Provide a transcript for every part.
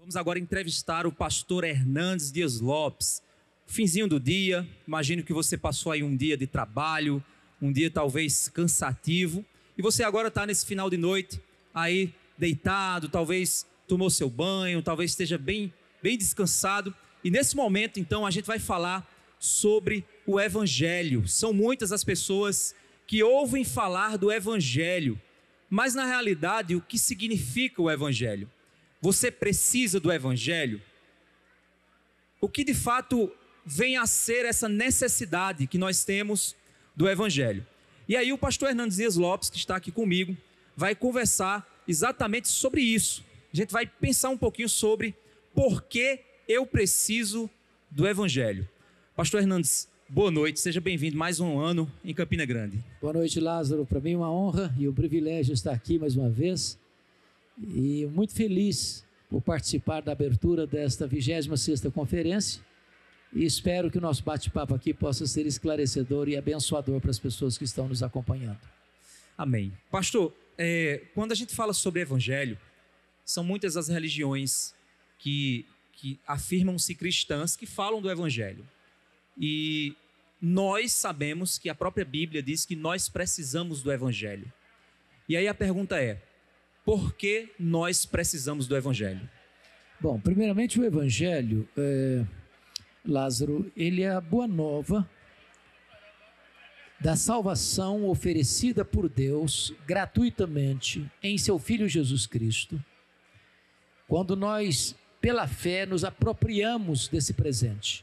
Vamos agora entrevistar o pastor Hernandes Dias Lopes. Finzinho do dia, imagino que você passou aí um dia de trabalho, um dia talvez cansativo, e você agora está nesse final de noite, aí deitado, talvez tomou seu banho, talvez esteja bem descansado, e nesse momento então a gente vai falar sobre o Evangelho. São muitas as pessoas que ouvem falar do Evangelho, mas na realidade o que significa o Evangelho? Você precisa do Evangelho? O que de fato vem a ser essa necessidade que nós temos do Evangelho? E aí o pastor Hernandes Dias Lopes, que está aqui comigo, vai conversar exatamente sobre isso. A gente vai pensar um pouquinho sobre por que eu preciso do Evangelho. Pastor Hernandes, boa noite, seja bem-vindo mais um ano em Campina Grande. Boa noite, Lázaro. Para mim é uma honra e um privilégio estar aqui mais uma vez. E muito feliz por participar da abertura desta 26ª conferência, e espero que o nosso bate-papo aqui possa ser esclarecedor e abençoador para as pessoas que estão nos acompanhando. Amém. Pastor, quando a gente fala sobre Evangelho, são muitas as religiões que afirmam-se cristãs, que falam do Evangelho. E nós sabemos que a própria Bíblia diz que nós precisamos do Evangelho. E aí a pergunta é: por que nós precisamos do Evangelho? Bom, primeiramente o Evangelho, Lázaro, ele é a boa nova da salvação oferecida por Deus gratuitamente em seu Filho Jesus Cristo, quando nós, pela fé, nos apropriamos desse presente.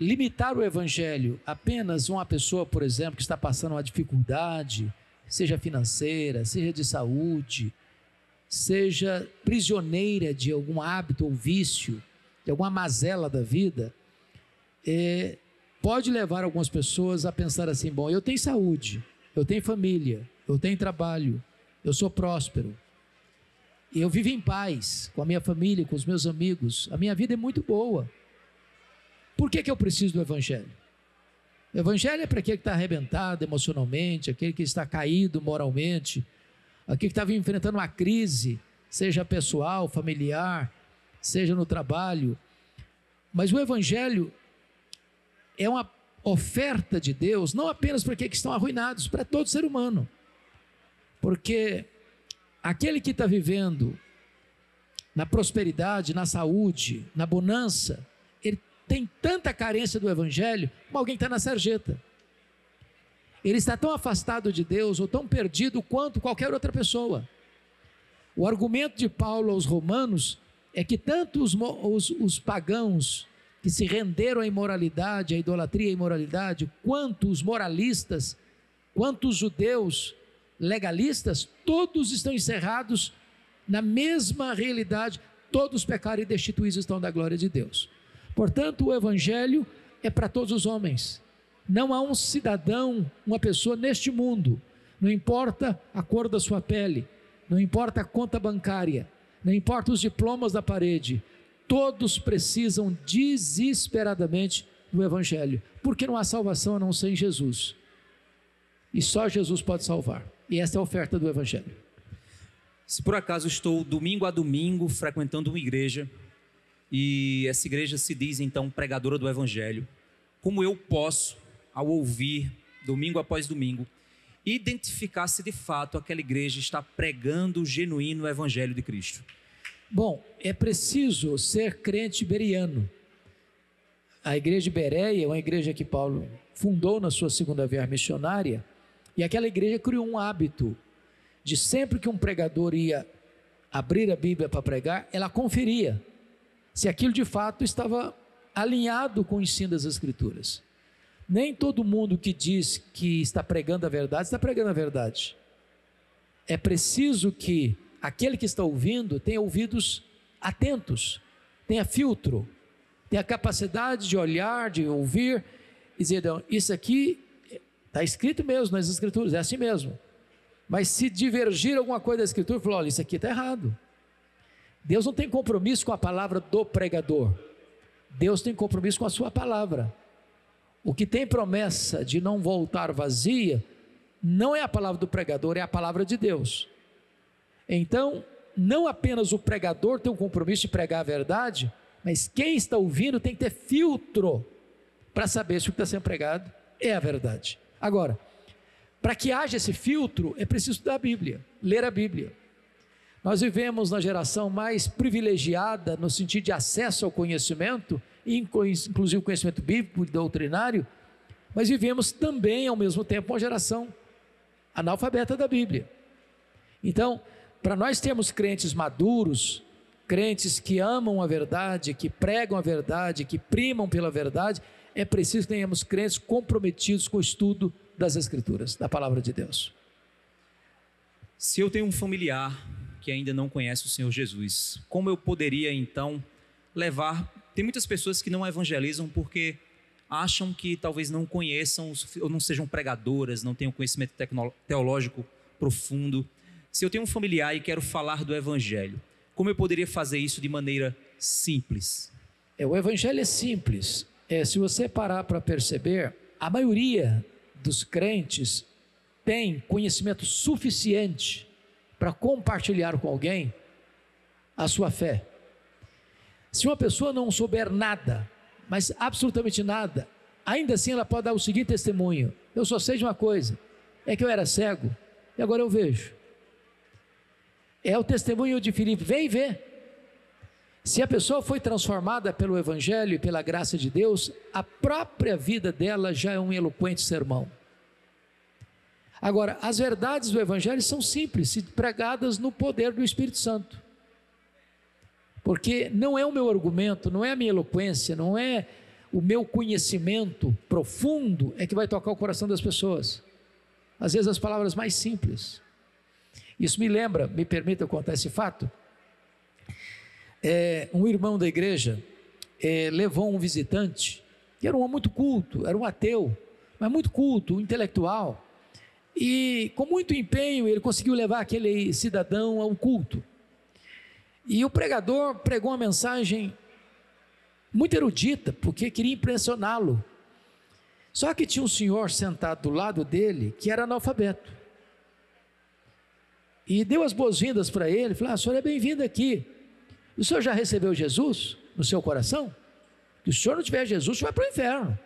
Limitar o Evangelho apenas a uma pessoa, por exemplo, que está passando uma dificuldade, seja financeira, seja de saúde, seja prisioneira de algum hábito ou vício, de alguma mazela da vida, pode levar algumas pessoas a pensar assim: bom, eu tenho saúde, eu tenho família, eu tenho trabalho, eu sou próspero, eu vivo em paz com a minha família, com os meus amigos, a minha vida é muito boa, por que eu preciso do Evangelho? O Evangelho é para aquele que está arrebentado emocionalmente, aquele que está caído moralmente, aquele que está enfrentando uma crise, seja pessoal, familiar, seja no trabalho. Mas o Evangelho é uma oferta de Deus, não apenas para aqueles que estão arruinados, para todo ser humano. Porque aquele que está vivendo na prosperidade, na saúde, na bonança, ele tem tanta carência do Evangelho como alguém que está na sarjeta. Ele está tão afastado de Deus ou tão perdido quanto qualquer outra pessoa. O argumento de Paulo aos Romanos é que tanto os pagãos que se renderam à imoralidade, à idolatria e à imoralidade, quanto os moralistas, quanto os judeus legalistas, todos estão encerrados na mesma realidade, todos pecaram e destituídos estão da glória de Deus. Portanto, o Evangelho é para todos os homens. Não há um cidadão, uma pessoa neste mundo, não importa a cor da sua pele, não importa a conta bancária, não importa os diplomas da parede, todos precisam desesperadamente do Evangelho, porque não há salvação a não ser em Jesus, e só Jesus pode salvar, e esta é a oferta do Evangelho. Se por acaso estou domingo a domingo frequentando uma igreja, e essa igreja se diz então pregadora do Evangelho, como eu posso, ao ouvir domingo após domingo, identificar se de fato aquela igreja está pregando o genuíno Evangelho de Cristo? Bom, é preciso ser crente bereano. A igreja de Bereia é uma igreja que Paulo fundou na sua segunda viagem missionária, e aquela igreja criou um hábito de sempre que um pregador ia abrir a Bíblia para pregar, ela conferia se aquilo de fato estava alinhado com o ensino das Escrituras. Nem todo mundo que diz que está pregando a verdade, está pregando a verdade. É preciso que aquele que está ouvindo tenha ouvidos atentos, tenha filtro, tenha capacidade de olhar, de ouvir, e dizer: não, isso aqui está escrito mesmo nas Escrituras, é assim mesmo. Mas se divergir alguma coisa da Escritura, falar: olha, isso aqui está errado. Deus não tem compromisso com a palavra do pregador, Deus tem compromisso com a sua palavra. O que tem promessa de não voltar vazia, não é a palavra do pregador, é a palavra de Deus. Então, não apenas o pregador tem um compromisso de pregar a verdade, mas quem está ouvindo tem que ter filtro para saber se o que está sendo pregado é a verdade. Agora, para que haja esse filtro, é preciso estudar a Bíblia, ler a Bíblia. Nós vivemos na geração mais privilegiada no sentido de acesso ao conhecimento, inclusive o conhecimento bíblico e doutrinário, mas vivemos também, ao mesmo tempo, uma geração analfabeta da Bíblia. Então, para nós termos crentes maduros, crentes que amam a verdade, que pregam a verdade, que primam pela verdade, é preciso que tenhamos crentes comprometidos com o estudo das Escrituras, da Palavra de Deus. Se eu tenho um familiar que ainda não conhece o Senhor Jesus, como eu poderia então levar... Tem muitas pessoas que não evangelizam porque acham que talvez não conheçam, ou não sejam pregadoras, não tenham conhecimento teológico profundo. Se eu tenho um familiar e quero falar do Evangelho, como eu poderia fazer isso de maneira simples? O Evangelho é simples. Se você parar para perceber, a maioria dos crentes tem conhecimento suficiente para compartilhar com alguém a sua fé. Se uma pessoa não souber nada, mas absolutamente nada, ainda assim ela pode dar o seguinte testemunho: eu só sei de uma coisa, é que eu era cego e agora eu vejo. É o testemunho de Filipe, vem ver. Se a pessoa foi transformada pelo Evangelho e pela graça de Deus, a própria vida dela já é um eloquente sermão. Agora, as verdades do Evangelho são simples, pregadas no poder do Espírito Santo. Porque não é o meu argumento, não é a minha eloquência, não é o meu conhecimento profundo é que vai tocar o coração das pessoas. Às vezes as palavras mais simples. Isso me lembra, me permita contar esse fato, um irmão da igreja levou um visitante, que era um homem muito culto, era um ateu, mas muito culto, intelectual, e com muito empenho ele conseguiu levar aquele cidadão ao culto. E o pregador pregou uma mensagem muito erudita, porque queria impressioná-lo. Só que tinha um senhor sentado do lado dele, que era analfabeto. E deu as boas-vindas para ele, falou: ah, o senhor é bem-vindo aqui. O senhor já recebeu Jesus no seu coração? Se o senhor não tiver Jesus, o senhor vai para o inferno.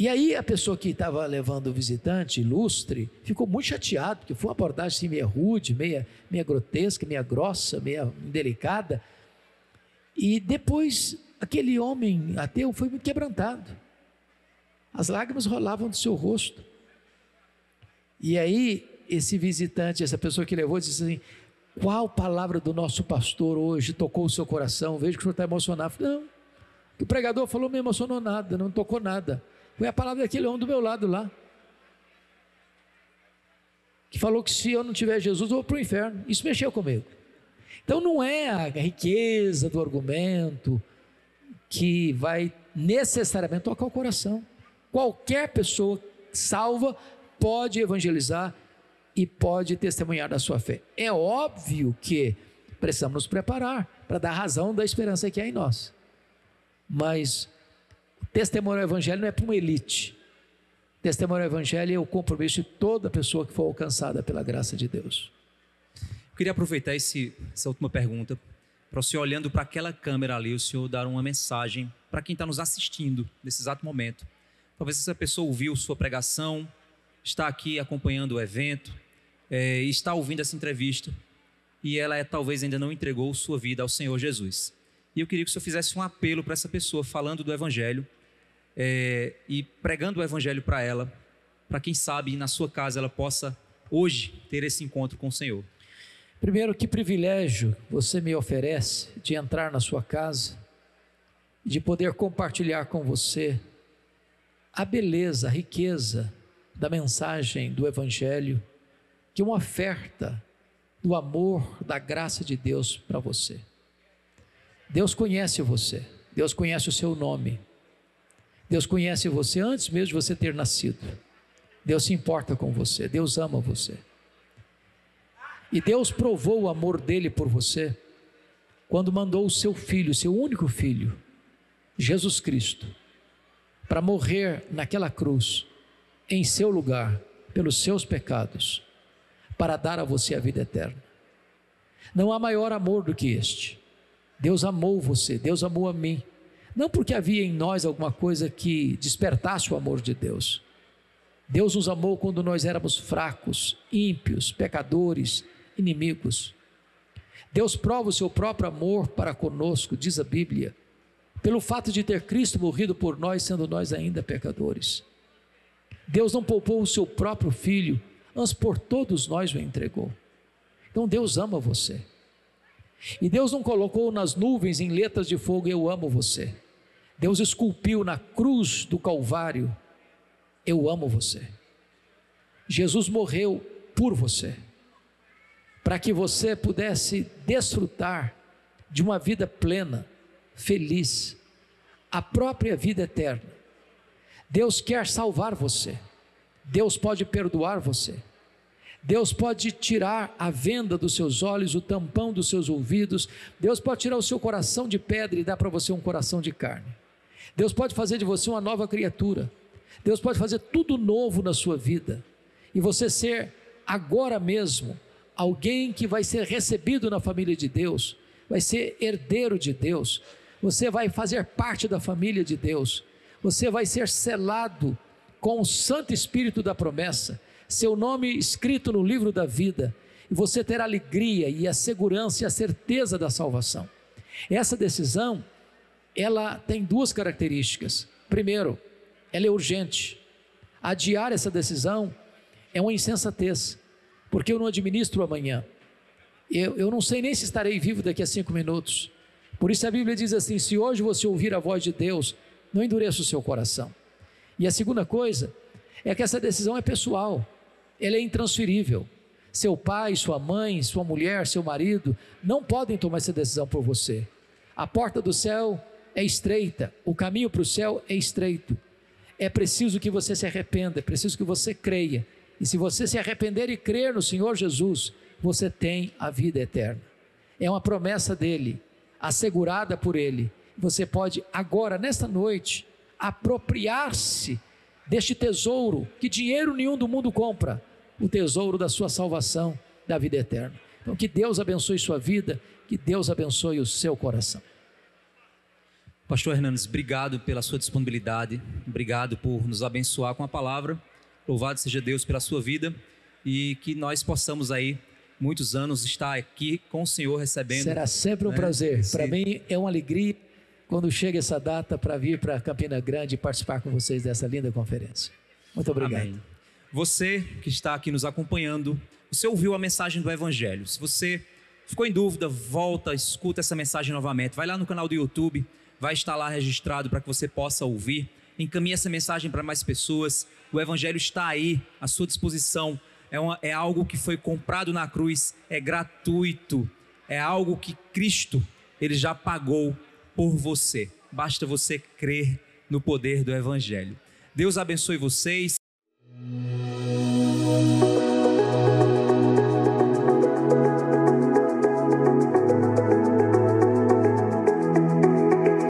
E aí a pessoa que estava levando o visitante, ilustre, ficou muito chateado, porque foi uma abordagem assim, meio rude, meio grotesca, meio grossa, meio indelicada. E depois, aquele homem ateu foi muito quebrantado. As lágrimas rolavam do seu rosto. E aí, esse visitante, essa pessoa que levou, disse assim: qual palavra do nosso pastor hoje tocou o seu coração? Vejo que o senhor está emocionado. Não, o pregador falou, não me emocionou nada, não tocou nada. Foi a palavra daquele homem do meu lado lá, que falou que se eu não tiver Jesus, eu vou para o inferno. Isso mexeu comigo. Então não é a riqueza do argumento que vai necessariamente tocar o coração. Qualquer pessoa salva pode evangelizar e pode testemunhar da sua fé. É óbvio que precisamos nos preparar para dar razão da esperança que há em nós. Mas testemunho ao Evangelho não é para uma elite. Testemunho ao Evangelho é o compromisso de toda pessoa que for alcançada pela graça de Deus. Eu queria aproveitar essa última pergunta, para o senhor, olhando para aquela câmera ali, o senhor dar uma mensagem para quem está nos assistindo nesse exato momento. Talvez essa pessoa ouviu sua pregação, está aqui acompanhando o evento, está ouvindo essa entrevista, e ela talvez ainda não entregou sua vida ao Senhor Jesus. E eu queria que o senhor fizesse um apelo para essa pessoa, falando do Evangelho, e pregando o Evangelho para ela, para quem sabe na sua casa ela possa hoje ter esse encontro com o Senhor. Primeiro, que privilégio você me oferece de entrar na sua casa, de poder compartilhar com você a beleza, a riqueza da mensagem do Evangelho, que é uma oferta do amor, da graça de Deus para você. Deus conhece você, Deus conhece o seu nome, Deus conhece você antes mesmo de você ter nascido. Deus se importa com você, Deus ama você. E Deus provou o amor dele por você quando mandou o seu filho, seu único filho, Jesus Cristo, para morrer naquela cruz, em seu lugar, pelos seus pecados, para dar a você a vida eterna. Não há maior amor do que este. Deus amou você, Deus amou a mim. Não porque havia em nós alguma coisa que despertasse o amor de Deus. Deus nos amou quando nós éramos fracos, ímpios, pecadores, inimigos. Deus prova o seu próprio amor para conosco, diz a Bíblia, pelo fato de ter Cristo morrido por nós, sendo nós ainda pecadores. Deus não poupou o seu próprio Filho, mas por todos nós o entregou. Então Deus ama você. E Deus não colocou nas nuvens em letras de fogo, eu amo você. Deus esculpiu na cruz do Calvário, eu amo você. Jesus morreu por você, para que você pudesse desfrutar de uma vida plena, feliz, a própria vida eterna. Deus quer salvar você, Deus pode perdoar você, Deus pode tirar a venda dos seus olhos, o tampão dos seus ouvidos, Deus pode tirar o seu coração de pedra e dar para você um coração de carne. Deus pode fazer de você uma nova criatura, Deus pode fazer tudo novo na sua vida, e você ser agora mesmo alguém que vai ser recebido na família de Deus, vai ser herdeiro de Deus, você vai fazer parte da família de Deus, você vai ser selado com o Santo Espírito da promessa, seu nome escrito no livro da vida, e você terá alegria e a segurança e a certeza da salvação. Essa decisão, ela tem duas características. Primeiro, ela é urgente. Adiar essa decisão é uma insensatez, porque eu não administro amanhã, eu não sei nem se estarei vivo daqui a 5 minutos, por isso a Bíblia diz assim: se hoje você ouvir a voz de Deus, não endureça o seu coração. E a segunda coisa é que essa decisão é pessoal, ela é intransferível. Seu pai, sua mãe, sua mulher, seu marido não podem tomar essa decisão por você. A porta do céu é estreita, o caminho para o céu é estreito. É preciso que você se arrependa, é preciso que você creia, e se você se arrepender e crer no Senhor Jesus, você tem a vida eterna. É uma promessa dele, assegurada por ele. Você pode agora, nesta noite, apropriar-se deste tesouro que dinheiro nenhum do mundo compra, o tesouro da sua salvação, da vida eterna. Então que Deus abençoe sua vida, que Deus abençoe o seu coração. Pastor Hernandes, obrigado pela sua disponibilidade, obrigado por nos abençoar com a palavra. Louvado seja Deus pela sua vida, e que nós possamos aí muitos anos estar aqui com o Senhor recebendo. Será sempre um prazer. Para mim é uma alegria quando chega essa data para vir para Campina Grande e participar com vocês dessa linda conferência. Muito obrigado. Amém. Você que está aqui nos acompanhando, você ouviu a mensagem do Evangelho. Se você ficou em dúvida, volta, escuta essa mensagem novamente. Vai lá no canal do YouTube, vai estar lá registrado para que você possa ouvir. Encaminhe essa mensagem para mais pessoas. O Evangelho está aí, à sua disposição. É algo que foi comprado na cruz, é gratuito. É algo que Cristo, ele já pagou por você, basta você crer no poder do Evangelho. Deus abençoe vocês.